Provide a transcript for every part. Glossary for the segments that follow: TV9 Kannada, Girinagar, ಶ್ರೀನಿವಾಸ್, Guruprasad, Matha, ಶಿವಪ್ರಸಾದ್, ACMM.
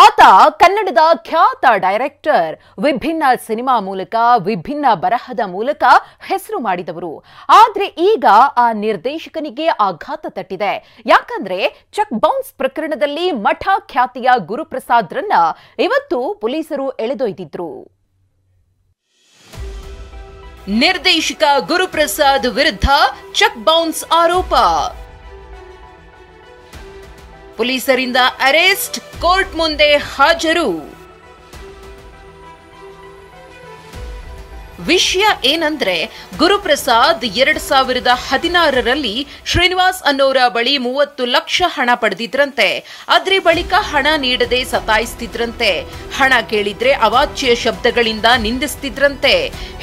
ಆತ ಕನ್ನಡದ ಖ್ಯಾತ ಡೈರೆಕ್ಟರ್ ವಿಭಿನ್ನ ಸಿನಿಮಾ ಮೂಲಕ ವಿಭಿನ್ನ ಬರಹದ ಮೂಲಕ ಹೆಸರು ಮಾಡಿದವರು. ಆದರೆ ಈಗ ಆ ನಿರ್ದೇಶಕನಿಗೆ ಆಘಾತ ತಟ್ಟಿದೆ. ಯಾಕಂದ್ರೆ ಚೆಕ್ ಬೌನ್ಸ್ ಪ್ರಕರಣದಲ್ಲಿ ಮಠ ಖ್ಯಾತಿಯ ಗುರುಪ್ರಸಾದ್ ರನ್ನ ಇವತ್ತು ಪೊಲೀಸರು ಎಳೆದೊಯ್ದಿದ್ರು. ನಿರ್ದೇಶಕ ಗುರುಪ್ರಸಾದ್ ವಿರುದ್ಧ ಚೆಕ್ ಬೌನ್ಸ್ ಆರೋಪ, ಪೊಲೀಸರಿಂದ ಅರೆಸ್ಟ್, ಕೋರ್ಟ್ ಮುಂದೆ ಹಾಜರು. ವಿಷಯ ಏನಂದ್ರೆ, ಗುರುಪ್ರಸಾದ್ 2016ರಲ್ಲಿ ಶ್ರೀನಿವಾಸ್ ಅನ್ನೋರ ಬಳಿ 30 ಲಕ್ಷ ಹಣ ಪಡೆದಿದ್ರಂತೆ. ಅದ್ರ ಬಳಿಕ ಹಣ ನೀಡದೆ ಸತಾಯಿಸ್ತಿದ್ರಂತೆ. ಹಣ ಕೇಳಿದ್ರೆ ಅವಾಚ್ಯ ಶಬ್ದಗಳಿಂದ ನಿಂದಿಸ್ತಿದ್ರಂತೆ.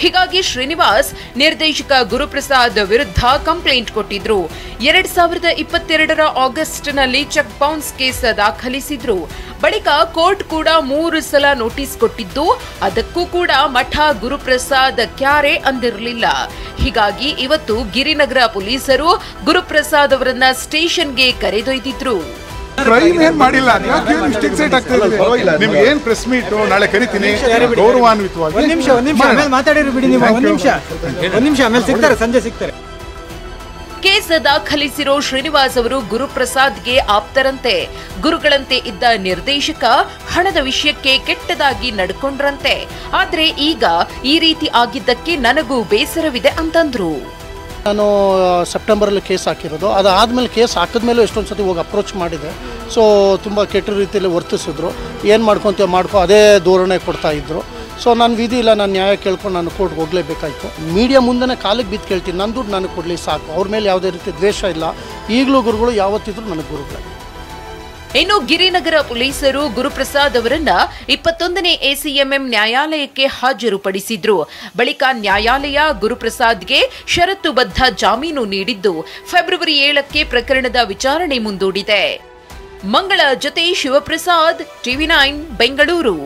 ಹೀಗಾಗಿ ಶ್ರೀನಿವಾಸ್ ನಿರ್ದೇಶಕ ಗುರುಪ್ರಸಾದ್ ವಿರುದ್ಧ ಕಂಪ್ಲೇಂಟ್ ಕೊಟ್ಟಿದ್ರು. 2022ರ ಆಗಸ್ಟ್ನಲ್ಲಿ ಚೆಕ್ ಬೌನ್ಸ್ ಕೇಸ್ ದಾಖಲಿಸಿದ್ರು. ಬಳಿಕ ಕೋರ್ಟ್ ಕೂಡ 3 ಸಲ ನೋಟಿಸ್ ಕೊಟ್ಟಿದ್ದು, ಅದಕ್ಕೂ ಕೂಡ ಮಠ ಗುರುಪ್ರಸಾದ್ ಕ್ಯಾರೆ ಅಂದಿರಲಿಲ್ಲ. ಹೀಗಾಗಿ ಇವತ್ತು ಗಿರಿನಗರ ಪೊಲೀಸರು ಗುರುಪ್ರಸಾದ್ ಅವರನ್ನ ಸ್ಟೇಷನ್ಗೆ ಕರೆದೊಯ್ದಿದ್ರು. ಕ್ರೈಮ್ ಏನು ಮಾಡಿಲ್ಲ, ಮಿಸ್ಟೇಕ್ಸ್ ಆಗ್ತಾ ಇದೆ. ನಿಮಗೆ ಏನು ಪ್ರೆಸ್ ಮೀಟ್ ನಾಳೆ ಕರೀತೀನಿ, ಗೌರವಾನ್ವಿತವಾಗಿ. ಒಂದು ನಿಮಿಷ ಆಮೇಲೆ ಮಾತಾಡಿರಿ ಬಿಡಿ ನೀವು. ಒಂದು ನಿಮಿಷ ಆಮೇಲೆ ಸಿಗ್ತಾರೆ, ಸಂಜೆ ಸಿಗ್ತಾರೆ. ಕೇಸ್ ದಾಖಲಿಸಿರೋ ಶ್ರೀನಿವಾಸ್ ಅವರು ಗುರುಪ್ರಸಾದ್ಗೆ ಆಪ್ತರಂತೆ. ಗುರುಗಳಂತೆ ಇದ್ದ ನಿರ್ದೇಶಕ ಹಣದ ವಿಷಯಕ್ಕೆ ಕೆಟ್ಟದಾಗಿ ನಡ್ಕೊಂಡ್ರಂತೆ. ಆದ್ರೆ ಈಗ ಈ ರೀತಿ ಆಗಿದ್ದಕ್ಕೆ ನನಗೂ ಬೇಸರವಿದೆ ಅಂತಂದ್ರು. ನಾನು ಸೆಪ್ಟೆಂಬರಲ್ಲಿ ಕೇಸ್ ಹಾಕಿರೋದು, ಅದಾದ್ಮೇಲೆ ಕೇಸ್ ಹಾಕಿದ್ಮೇಲೆ ಎಷ್ಟೊಂದು ಸತಿ ಹೋಗಿ ಅಪ್ರೋಚ್ ಮಾಡಿದೆ. ಸೊ ತುಂಬ ಕೆಟ್ಟ ರೀತಿಯಲ್ಲಿ ವರ್ತಿಸಿದ್ರು. ಏನು ಮಾಡ್ಕೊತೀವಿ ಮಾಡ್ಕೊ ಅದೇ ಧೋರಣೆ ಕೊಡ್ತಾ ಇದ್ರು. ಸೊ ನಾನು ವಿಧಿ ಇಲ್ಲ, ನಾನು ನ್ಯಾಯ ಕೇಳ್ಕೊಂಡು ನಾನು ಕೋರ್ಟ್ಗೆ ಹೋಗಲೇಬೇಕಾಯ್ತು. ಮೀಡಿಯಾ ಮುಂದೆ ಕಾಲಿಗೆ ಬಿದ್ದು ಕೇಳ್ತೀನಿ, ನನ್ನ ದುಡ್ಡು ನನಗೆ ಕೊಡಲಿ ಸಾಕು. ಅವ್ರ ಮೇಲೆ ಯಾವುದೇ ರೀತಿ ದ್ವೇಷ ಇಲ್ಲ. ಈಗಲೂ ಗುರುಗಳು ಯಾವತ್ತಿದ್ರು ನನಗೆ ಗುರುಗಳೇ. ಇನ್ನು ಗಿರಿನಗರ ಪೊಲೀಸರು ಗುರುಪ್ರಸಾದ್ ಅವರನ್ನ 21ನೇ ACMM ನ್ಯಾಯಾಲಯಕ್ಕೆ ಹಾಜರುಪಡಿಸಿದ್ರು. ಬಳಿಕ ನ್ಯಾಯಾಲಯ ಗುರುಪ್ರಸಾದ್ಗೆ ಷರತ್ತುಬದ್ಧ ಜಾಮೀನು ನೀಡಿದ್ದು, ಫೆಬ್ರವರಿ 7ಕ್ಕೆ ಪ್ರಕರಣದ ವಿಚಾರಣೆ ಮುಂದೂಡಿದೆ. ಮಂಗಳ ಜೊತೆ ಶಿವಪ್ರಸಾದ್, TV9 ಬೆಂಗಳೂರು.